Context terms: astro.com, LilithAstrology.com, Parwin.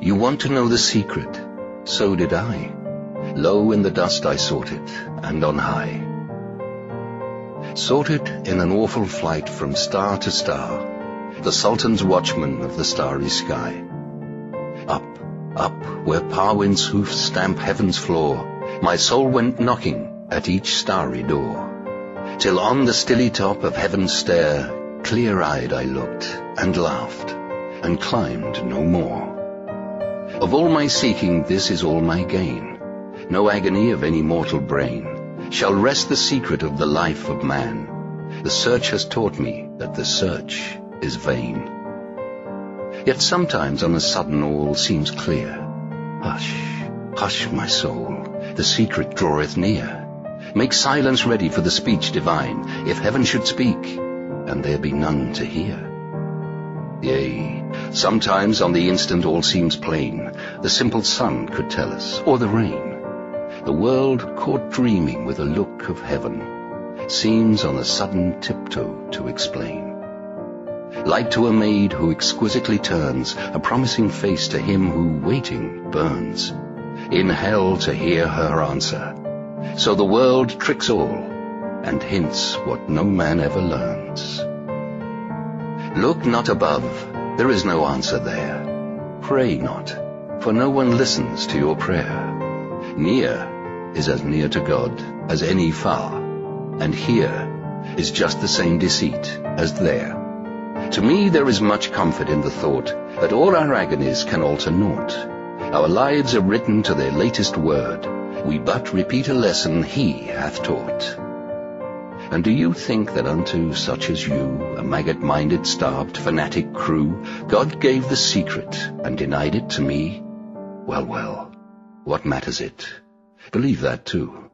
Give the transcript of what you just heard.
You want to know the secret? So did I. Low in the dust I sought it, and on high. Sought it in an awful flight from star to star, the Sultan's watchman of the starry sky. Up, up, where Parwin's hoofs stamp heaven's floor, my soul went knocking at each starry door, till on the stilly top of heaven's stair, clear-eyed I looked, and laughed, and climbed no more. Of all my seeking, this is all my gain. No agony of any mortal brain shall wrest the secret of the life of man. The search has taught me that the search is vain. Yet sometimes on a sudden all seems clear. Hush, hush, my soul, the secret draweth near. Make silence ready for the speech divine, if heaven should speak, and there be none to hear. Yea, sometimes on the instant all seems plain. The simple sun could tell us, or the rain. The world caught dreaming with a look of heaven seems on a sudden tiptoe to explain. Like to a maid who exquisitely turns a promising face to him who waiting burns, in hell to hear her answer. So the world tricks all and hints what no man ever learns. Look not above, there is no answer there. Pray not, for no one listens to your prayer. Near is as near to God as any far, and here is just the same deceit as there. To me there is much comfort in the thought that all our agonies can alter naught. Our lives are written to their latest word. We but repeat a lesson he hath taught. And do you think that unto such as you, a maggot-minded, starved, fanatic crew, God gave the secret and denied it to me? Well, well, what matters it? Believe that too.